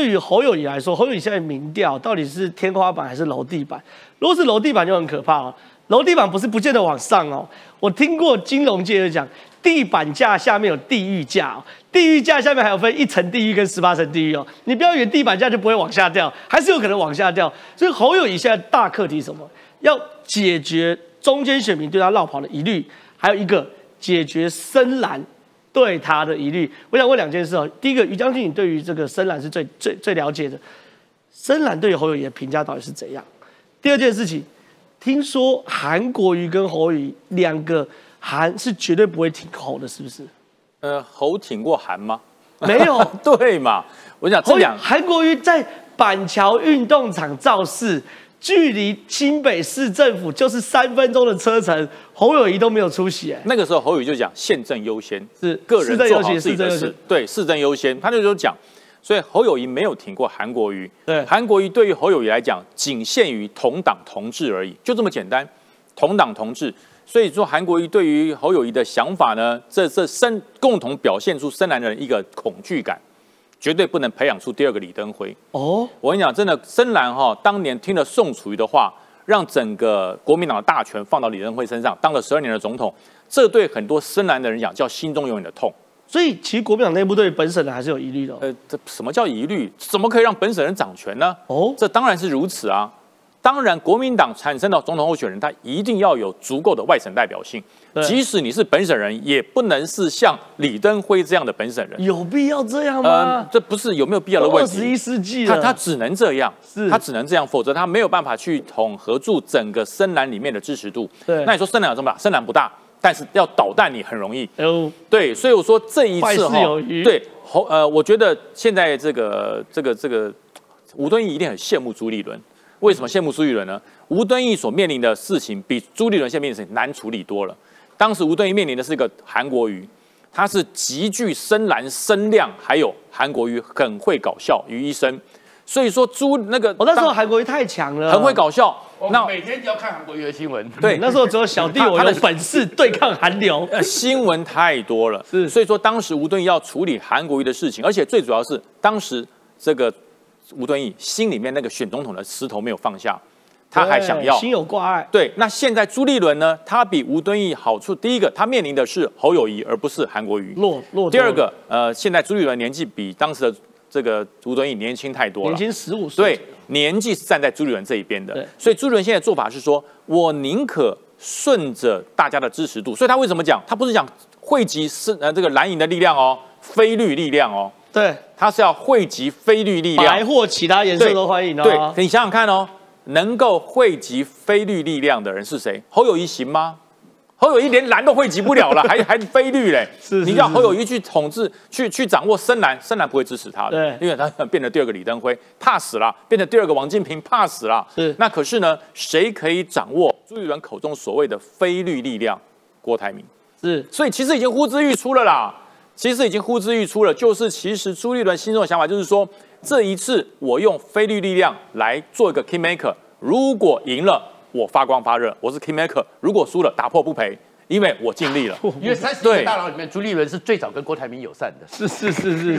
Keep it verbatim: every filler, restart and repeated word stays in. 对于侯友宜来说，侯友宜现在民调到底是天花板还是楼地板？如果是楼地板就很可怕哦，楼地板不是不见得往上哦。我听过金融界就讲，地板价下面有地狱价哦，地狱价下面还有分一层地狱跟十八层地狱哦。你不要以为地板价就不会往下掉，还是有可能往下掉。所以侯友宜现在大课题什么？要解决中间选民对他落跑的疑虑，还有一个解决深蓝对他的疑虑。我想问两件事哦。第一个，于将军，你对于这个深蓝是最最最了解的，深蓝对于侯友宜的评价到底是怎样？第二件事情，听说韩国瑜跟侯友宜两个韩是绝对不会挺侯的，是不是？呃，侯挺过韩吗？没有，对嘛？我想这两韩国瑜在板桥运动场造势，距离新北市政府就是三分钟的车程，侯友宜都没有出席、欸。那个时候侯友宜就讲宪政优先，是个人做好自己的事，对，市政优先，他就就讲，所以侯友宜没有挺过韩国瑜。对，韩国瑜对于侯友宜来讲，仅限于同党同志而已，就这么简单，同党同志。所以说韩国瑜对于侯友宜的想法呢，这这深共同表现出深蓝人一个恐惧感。绝对不能培养出第二个李登辉哦！我跟你讲，真的，深蓝哈，当年听了宋楚瑜的话，让整个国民党的大权放到李登辉身上，当了十二年的总统，这对很多深蓝的人讲，叫心中永远的痛。所以，其实国民党内部对本省人还是有疑虑的、哦。呃，这什么叫疑虑？怎么可以让本省人掌权呢？哦，这当然是如此啊！当然，国民党产生的总统候选人，他一定要有足够的外省代表性。即使你是本省人，也不能是像李登辉这样的本省人。有必要这样吗？呃、这不是有没有必要的问题。二十一世纪了，他他只能这样，他只能这样，否则他没有办法去统合住整个深蓝里面的支持度。那你说深蓝有这么大？深蓝不大，但是要捣蛋你很容易。呃、对，所以我说这一次哈，对，呃，我觉得现在这个这个这个吴敦义一定很羡慕朱立伦。为什么羡慕朱立伦呢？吴敦义所面临的事情比朱立伦现在面临的事情难处理多了。当时吴敦义面临的是一个韩国瑜，他是极具深蓝声量，还有韩国瑜很会搞笑，于医生。所以说朱那个，我、哦、那时候韩国瑜太强了，很会搞笑。那每天只要看韩国瑜的新闻。对，那时候只有小弟我有本事对抗韩流。呃，新闻太多了，是。所以说当时吴敦义要处理韩国瑜的事情，而且最主要是当时这个。吴敦义心里面那个选总统的石头没有放下，他还想要心有挂碍。对，那现在朱立伦呢？他比吴敦义好处，第一个，他面临的是侯友宜，而不是韩国瑜。落落。第二个，呃，现在朱立伦年纪比当时的这个吴敦义年轻太多了，年轻十五岁。对，年纪是站在朱立伦这一边的，所以朱立伦现在做法是说，我宁可顺着大家的支持度。所以他为什么讲？他不是讲汇集是呃这个蓝营的力量哦，非绿力量哦。对，他是要汇集非绿力量，白或其他颜色都欢迎哦。对，你想想看哦，能够汇集非绿力量的人是谁？侯友宜行吗？侯友宜连蓝都汇集不了了，还还非绿嘞。是，你叫侯友宜去统治，去去掌握深蓝，深蓝不会支持他的，因为他变成第二个李登辉，怕死了；变成第二个王金平，怕死了。是，那可是呢，谁可以掌握朱立伦口中所谓的非绿力量？郭台铭是，所以其实已经呼之欲出了啦。其实已经呼之欲出了，就是其实朱立伦心中的想法就是说，这一次我用非绿力量来做一个 kingmaker， 如果赢了我发光发热，我是 kingmaker； 如果输了打破不赔，因为我尽力了。因为三十个大佬里面，朱立伦是最早跟郭台铭友善的。是是是是是。